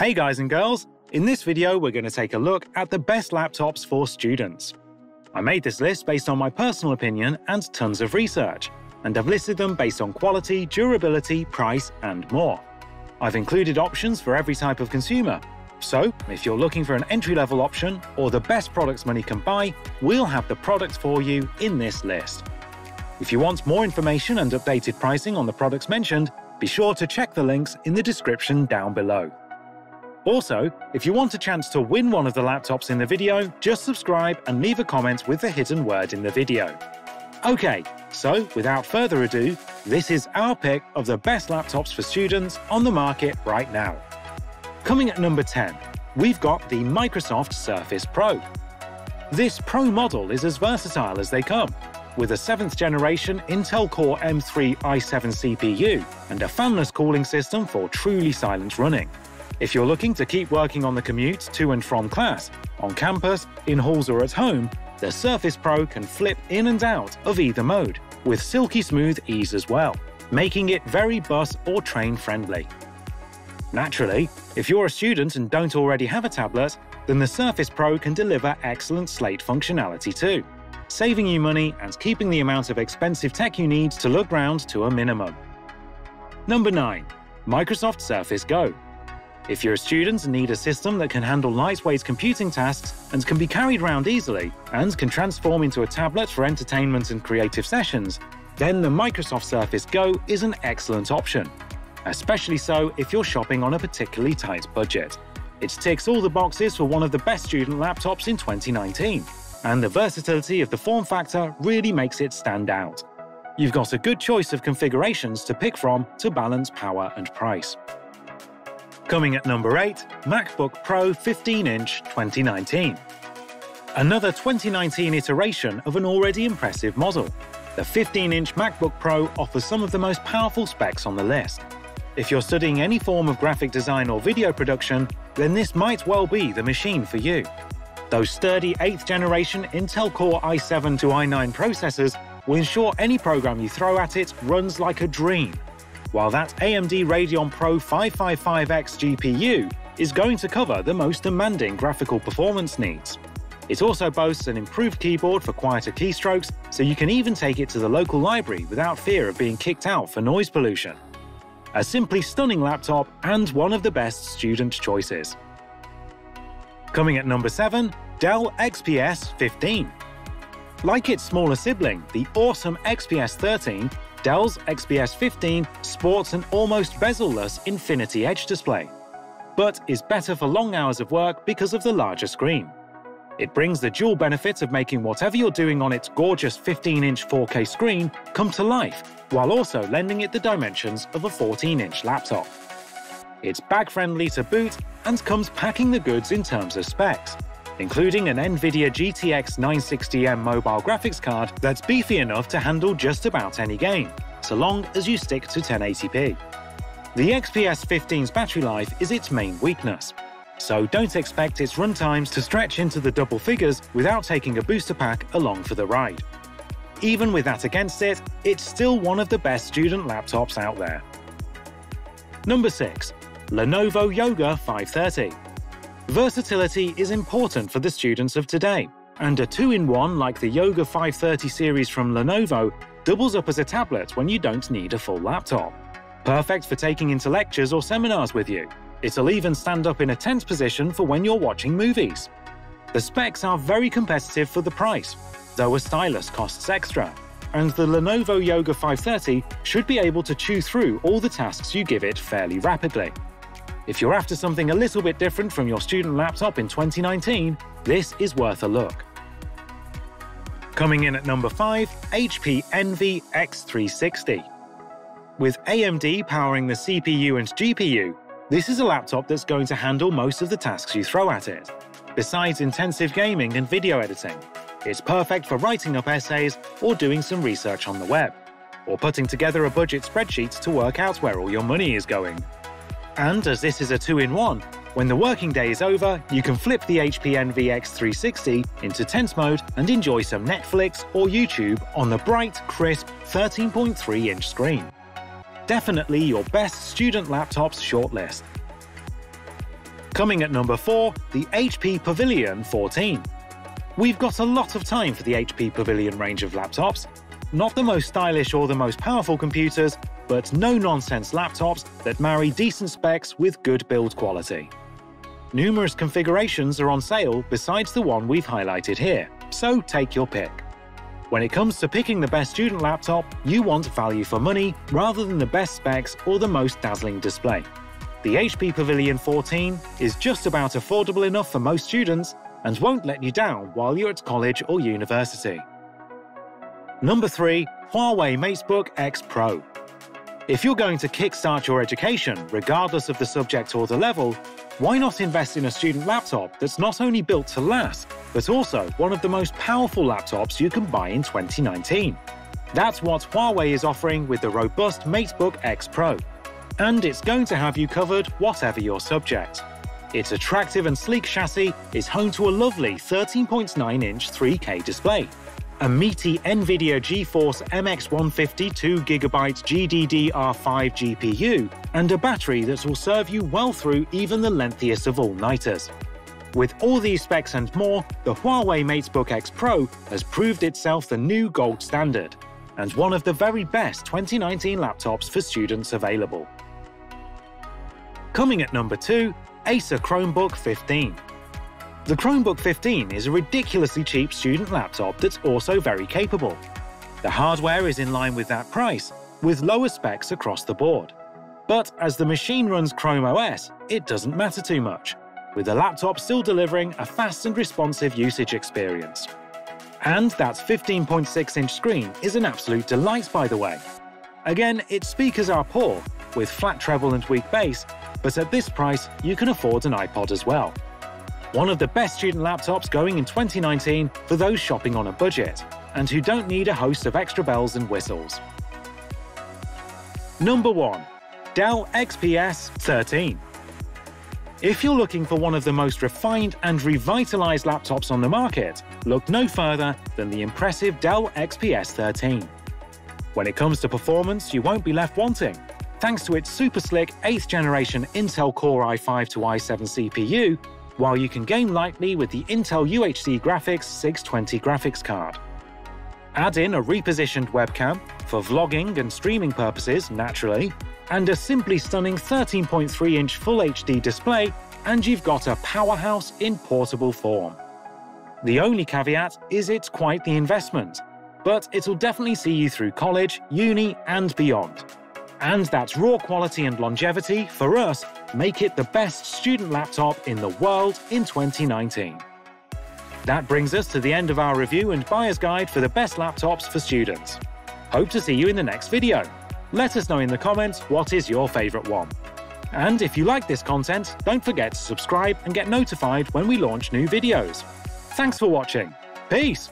Hey guys and girls, in this video we're going to take a look at the best laptops for students. I made this list based on my personal opinion and tons of research, and I've listed them based on quality, durability, price and more. I've included options for every type of consumer, so if you're looking for an entry-level option or the best products money can buy, we'll have the products for you in this list. If you want more information and updated pricing on the products mentioned, be sure to check the links in the description down below. Also, if you want a chance to win one of the laptops in the video, just subscribe and leave a comment with the hidden word in the video. Okay, so without further ado, this is our pick of the best laptops for students on the market right now. Coming at number 10, we've got the Microsoft Surface Pro. This Pro model is as versatile as they come, with a 7th generation Intel Core M3 i7 CPU and a fanless cooling system for truly silent running. If you're looking to keep working on the commute to and from class, on campus, in halls or at home, the Surface Pro can flip in and out of either mode, with silky smooth ease as well, making it very bus or train friendly. Naturally, if you're a student and don't already have a tablet, then the Surface Pro can deliver excellent slate functionality too, saving you money and keeping the amount of expensive tech you need to look round to a minimum. Number 9. Microsoft Surface Go. If you're a student and need a system that can handle lightweight computing tasks and can be carried around easily and can transform into a tablet for entertainment and creative sessions, then the Microsoft Surface Go is an excellent option, especially so if you're shopping on a particularly tight budget. It ticks all the boxes for one of the best student laptops in 2019, and the versatility of the form factor really makes it stand out. You've got a good choice of configurations to pick from to balance power and price. Coming at number 8, MacBook Pro 15-inch 2019. Another 2019 iteration of an already impressive model, the 15-inch MacBook Pro offers some of the most powerful specs on the list. If you're studying any form of graphic design or video production, then this might well be the machine for you. Those sturdy 8th generation Intel Core i7 to i9 processors will ensure any program you throw at it runs like a dream, while that AMD Radeon Pro 555X GPU is going to cover the most demanding graphical performance needs. It also boasts an improved keyboard for quieter keystrokes, so you can even take it to the local library without fear of being kicked out for noise pollution. A simply stunning laptop and one of the best student choices. Coming at number 7, Dell XPS 15. Like its smaller sibling, the awesome XPS 13, Dell's XPS 15 sports an almost bezel-less infinity edge display, but is better for long hours of work because of the larger screen. It brings the dual benefit of making whatever you're doing on its gorgeous 15-inch 4K screen come to life, while also lending it the dimensions of a 14-inch laptop. It's bag-friendly to boot and comes packing the goods in terms of specs, including an NVIDIA GTX 960M mobile graphics card that's beefy enough to handle just about any game, so long as you stick to 1080p. The XPS 15's battery life is its main weakness, so don't expect its run times to stretch into the double figures without taking a booster pack along for the ride. Even with that against it, it's still one of the best student laptops out there. Number 6. Lenovo Yoga 530. Versatility is important for the students of today, and a 2-in-1 like the Yoga 530 series from Lenovo doubles up as a tablet when you don't need a full laptop. Perfect for taking into lectures or seminars with you, it'll even stand up in a tense position for when you're watching movies. The specs are very competitive for the price, though a stylus costs extra, and the Lenovo Yoga 530 should be able to chew through all the tasks you give it fairly rapidly. If you're after something a little bit different from your student laptop in 2019, this is worth a look. Coming in at number 5, HP Envy x360. With AMD powering the CPU and GPU, this is a laptop that's going to handle most of the tasks you throw at it, besides intensive gaming and video editing. It's perfect for writing up essays or doing some research on the web, or putting together a budget spreadsheet to work out where all your money is going. And as this is a 2-in-1, when the working day is over, you can flip the HP Envy x360 into tense mode and enjoy some Netflix or YouTube on the bright, crisp 13.3-inch screen. Definitely your best student laptop's shortlist. Coming at number 4, the HP Pavilion 14. We've got a lot of time for the HP Pavilion range of laptops. Not the most stylish or the most powerful computers, but no-nonsense laptops that marry decent specs with good build quality. Numerous configurations are on sale besides the one we've highlighted here, so take your pick. When it comes to picking the best student laptop, you want value for money rather than the best specs or the most dazzling display. The HP Pavilion 14 is just about affordable enough for most students and won't let you down while you're at college or university. Number 3, Huawei MateBook X Pro. If you're going to kickstart your education, regardless of the subject or the level, why not invest in a student laptop that's not only built to last, but also one of the most powerful laptops you can buy in 2019? That's what Huawei is offering with the robust MateBook X Pro. And it's going to have you covered whatever your subject. Its attractive and sleek chassis is home to a lovely 13.9-inch 3K display, a meaty NVIDIA GeForce MX150 2GB GDDR5 GPU, and a battery that will serve you well through even the lengthiest of all-nighters. With all these specs and more, the Huawei MateBook X Pro has proved itself the new gold standard, and one of the very best 2019 laptops for students available. Coming at number 2, Acer Chromebook 15. The Chromebook 15 is a ridiculously cheap student laptop that's also very capable. The hardware is in line with that price, with lower specs across the board. But as the machine runs Chrome OS, it doesn't matter too much, with the laptop still delivering a fast and responsive usage experience. And that 15.6-inch screen is an absolute delight, by the way. Again, its speakers are poor, with flat treble and weak bass, but at this price, you can afford an iPod as well. One of the best student laptops going in 2019 for those shopping on a budget and who don't need a host of extra bells and whistles. Number 1. Dell XPS 13. If you're looking for one of the most refined and revitalized laptops on the market, look no further than the impressive Dell XPS 13. When it comes to performance, you won't be left wanting. Thanks to its super slick 8th generation Intel Core i5 to i7 CPU, while you can game lightly with the Intel UHD Graphics 620 graphics card. Add in a repositioned webcam, for vlogging and streaming purposes naturally, and a simply stunning 13.3-inch Full HD display, and you've got a powerhouse in portable form. The only caveat is it's quite the investment, but it'll definitely see you through college, uni, and beyond. And that raw quality and longevity, for us, make it the best student laptop in the world in 2019. That brings us to the end of our review and buyer's guide for the best laptops for students. Hope to see you in the next video. Let us know in the comments what is your favorite one. And if you like this content, don't forget to subscribe and get notified when we launch new videos. Thanks for watching. Peace!